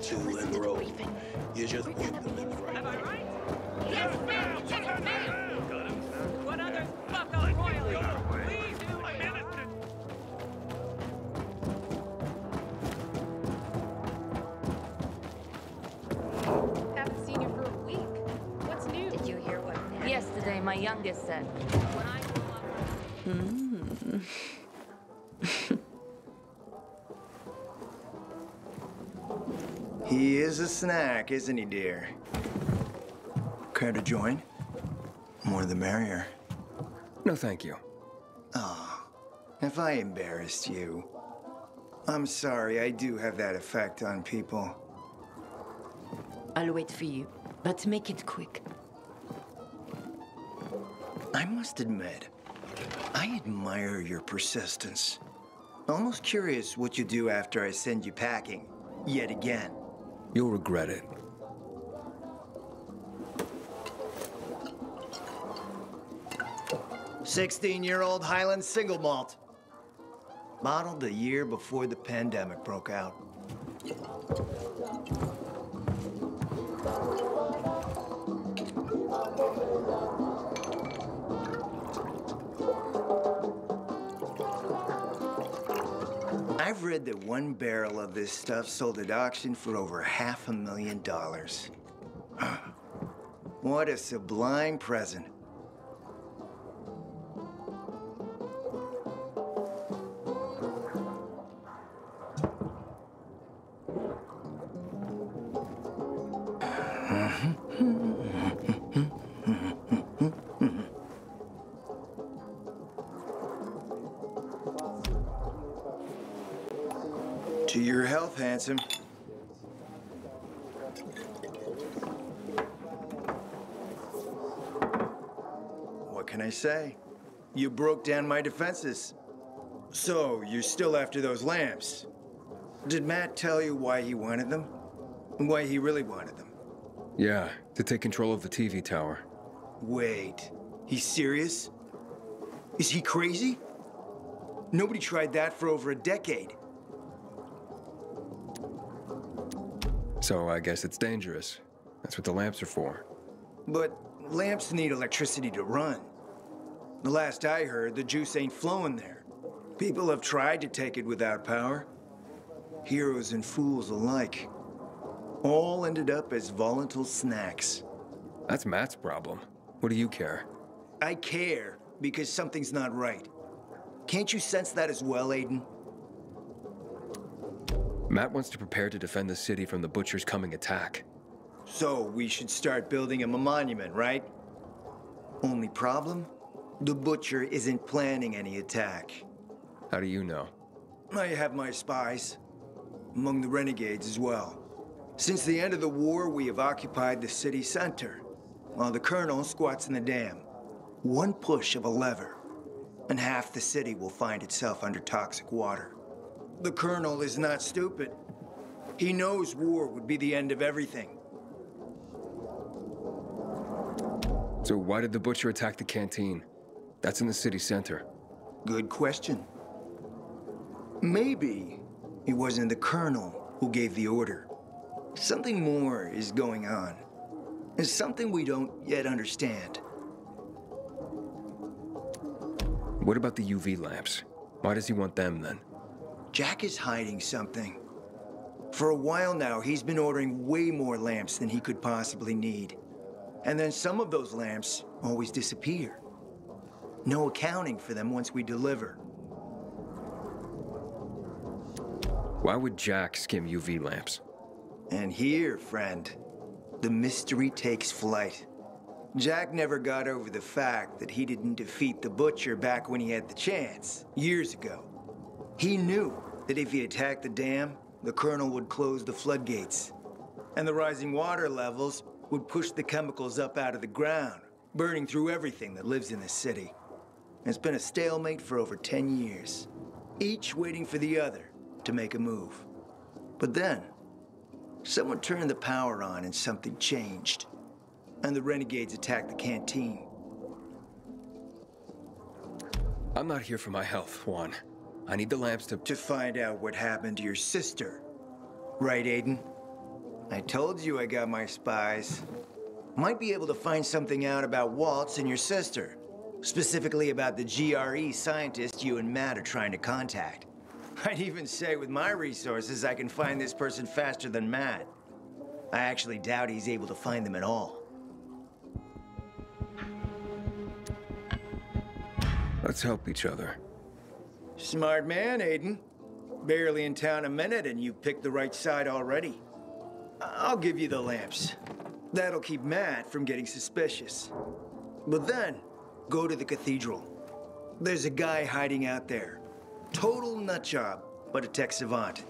to enroll. Is your point to live right? Am I right? Yes, ma'am! Yes, ma'am! What other fuck up royally? Please do my minister! Haven't seen you for a week. What's new? Did you hear what? Yesterday, my youngest said. When I grew up... He is a snack, isn't he, dear? Care to join? More the merrier. No, thank you. Oh, if I embarrassed you. I'm sorry, I do have that effect on people. I'll wait for you, but make it quick. I must admit, I admire your persistence. Almost curious what you do after I send you packing, yet again. You'll regret it. $16-year-old Highland single malt. Modeled the year before the pandemic broke out. I've read that one barrel of this stuff sold at auction for over $500,000. What a sublime present. To your health, handsome. What can I say? You broke down my defenses. So, you're still after those lamps. Did Matt tell you why he wanted them? Why he really wanted them? Yeah, to take control of the TV tower. Wait, he's serious? Is he crazy? Nobody tried that for over a decade. So I guess it's dangerous. That's what the lamps are for. But lamps need electricity to run. The last I heard, the juice ain't flowing there. People have tried to take it without power. Heroes and fools alike. All ended up as volatile snacks. That's Matt's problem. What do you care? I care because something's not right. Can't you sense that as well, Aiden? Matt wants to prepare to defend the city from the Butcher's coming attack. So we should start building him a monument, right? Only problem? The Butcher isn't planning any attack. How do you know? I have my spies. Among the renegades as well. Since the end of the war, we have occupied the city center, while the colonel squats in the dam. One push of a lever, and half the city will find itself under toxic water. The colonel is not stupid. He knows war would be the end of everything. So why did the Butcher attack the canteen? That's in the city center. Good question. Maybe it wasn't the colonel who gave the order. Something more is going on. It's something we don't yet understand. What about the UV lamps? Why does he want them then? Jack is hiding something. For a while now, he's been ordering way more lamps than he could possibly need. And then some of those lamps always disappear. No accounting for them once we deliver. Why would Jack skim UV lamps? And here, friend, the mystery takes flight. Jack never got over the fact that he didn't defeat the Butcher back when he had the chance, years ago. He knew that if he attacked the dam, the colonel would close the floodgates. And the rising water levels would push the chemicals up out of the ground, burning through everything that lives in this city. And it's been a stalemate for over 10 years, each waiting for the other to make a move. But then, someone turned the power on and something changed. And the renegades attacked the canteen. I'm not here for my health, Juan. I need the lamps to find out what happened to your sister. Right, Aiden? I told you I got my spies. Might be able to find something out about Waltz and your sister. Specifically about the GRE scientist you and Matt are trying to contact. I'd even say with my resources, I can find this person faster than Matt. I actually doubt he's able to find them at all. Let's help each other. Smart man, Aiden. Barely in town a minute and you picked the right side already. I'll give you the lamps. That'll keep Matt from getting suspicious. But then, go to the cathedral. There's a guy hiding out there. Total nutjob, but a tech savant.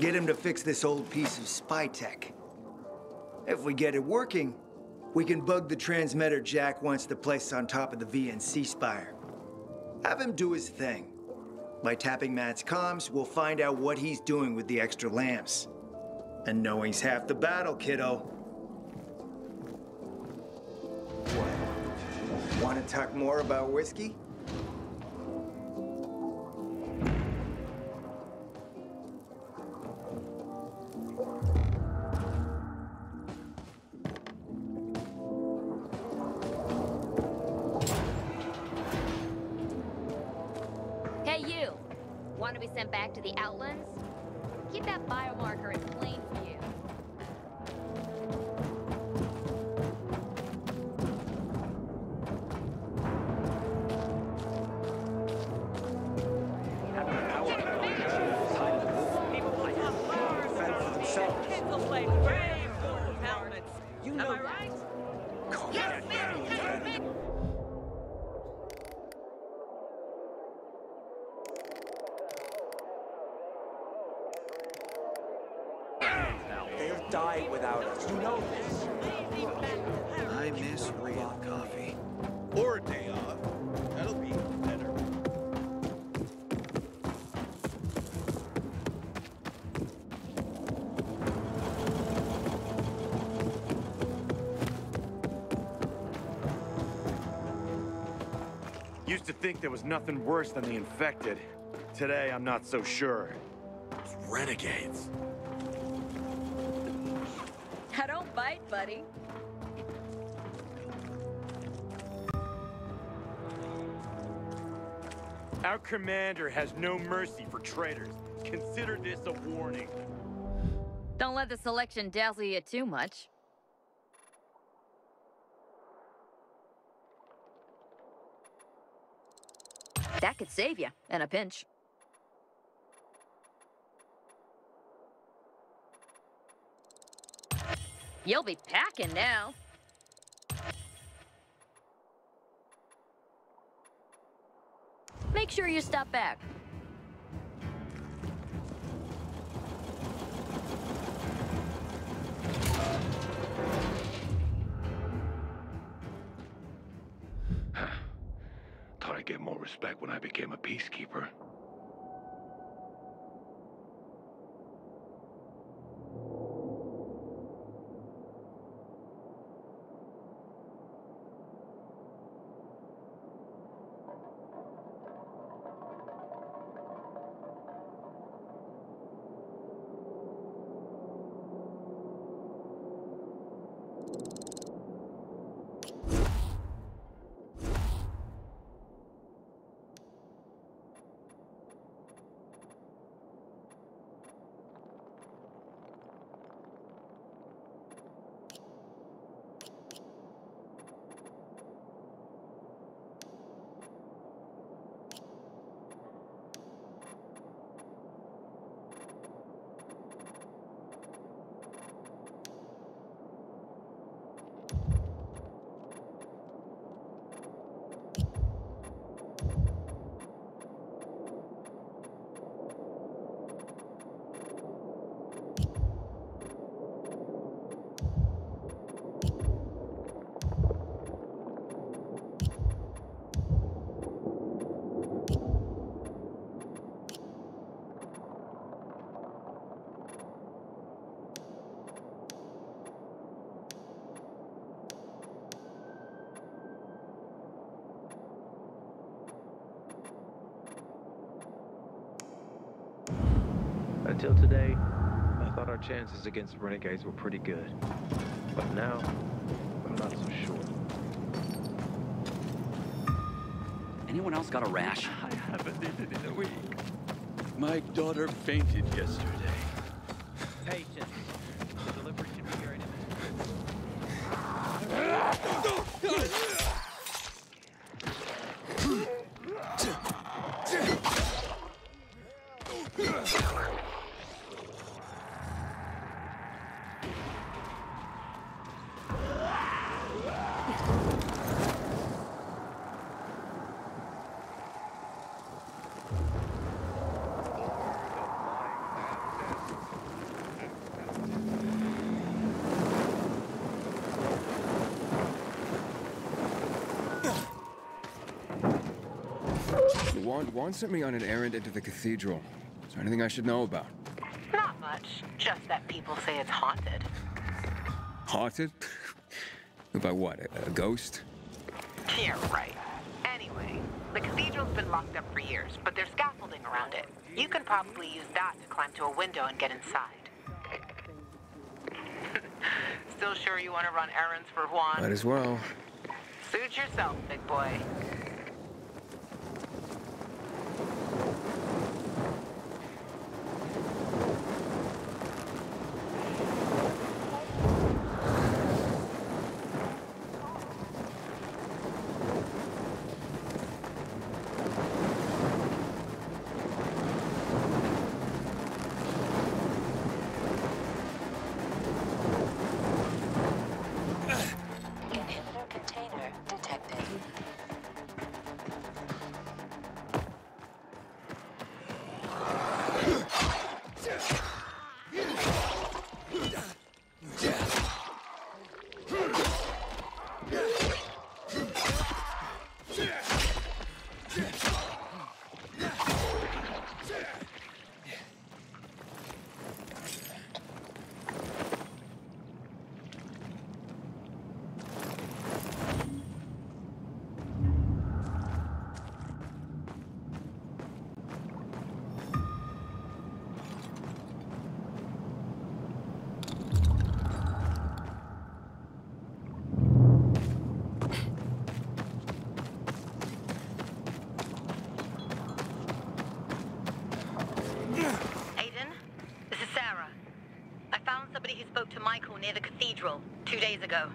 Get him to fix this old piece of spy tech. If we get it working, we can bug the transmitter Jack wants to place on top of the VNC spire. Have him do his thing. By tapping Matt's comms, we'll find out what he's doing with the extra lamps. And knowing's half the battle, kiddo. Want to talk more about whiskey? Hey, you! Want to be sent back to the Outlands? Keep that biomarker in plain view. Died without us. You know this. I miss real coffee. Or a day off. That'll be better. Used to think there was nothing worse than the infected. Today, I'm not so sure. It's renegades. I don't bite, buddy. Our commander has no mercy for traitors. Consider this a warning. Don't let the selection dazzle you too much. That could save you in a pinch. You'll be packing now. Make sure you stop back. Thought I'd get more respect when I became a peacekeeper. Until today, I thought our chances against the Renegades were pretty good. But now, I'm not so sure. Anyone else got a rash? I haven't eaten in a week. My daughter fainted yesterday. Patience. The delivery should be here in a minute. Juan sent me on an errand into the cathedral. Is there anything I should know about? Not much. Just that people say it's haunted. Haunted? By what? A ghost? Yeah, right. Anyway, the cathedral's been locked up for years, but there's scaffolding around it. You can probably use that to climb to a window and get inside. Still sure you want to run errands for Juan? Might as well. Suit yourself, big boy. Near the cathedral 2 days ago.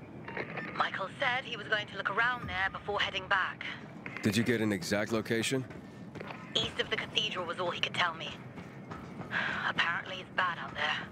Michael said he was going to look around there before heading back. Did you get an exact location? East of the cathedral was all he could tell me. Apparently it's bad out there.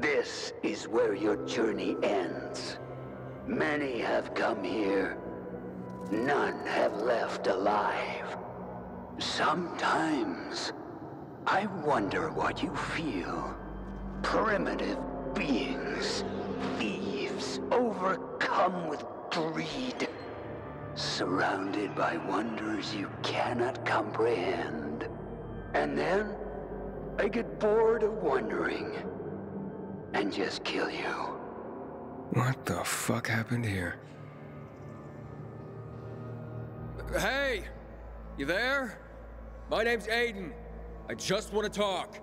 This is where your journey ends. Many have come here. None have left alive. Sometimes, I wonder what you feel. Primitive beings, thieves, overcome with greed, surrounded by wonders you cannot comprehend. And then, I get bored of wondering, and just kill you. What the fuck happened here? Hey! You there? My name's Aiden. I just want to talk.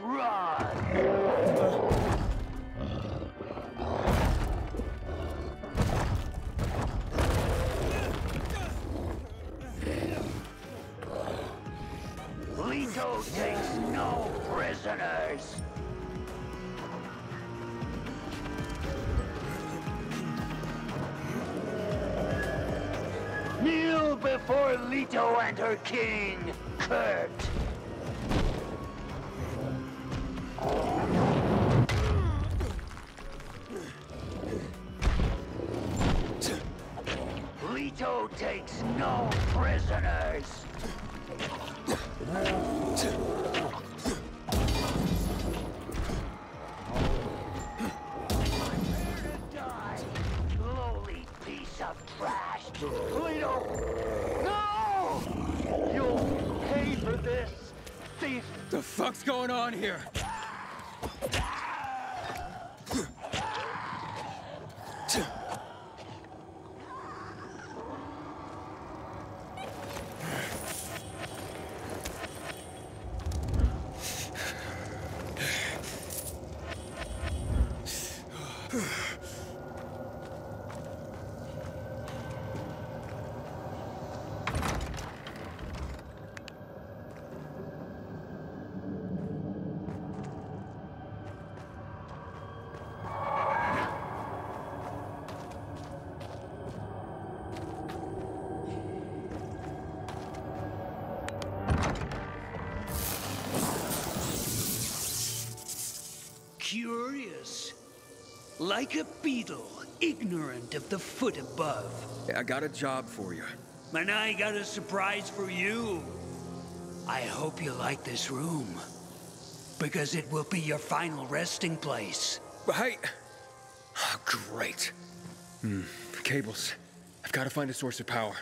Leto takes no prisoners. Kneel before Leto and her king, Kurt. Leto takes no prisoners. What's going on here? Curious, like a beetle, ignorant of the foot above. Yeah, I got a job for you. And I got a surprise for you. I hope you like this room, because it will be your final resting place. Hey, oh, great. Cables. I've got to find a source of power.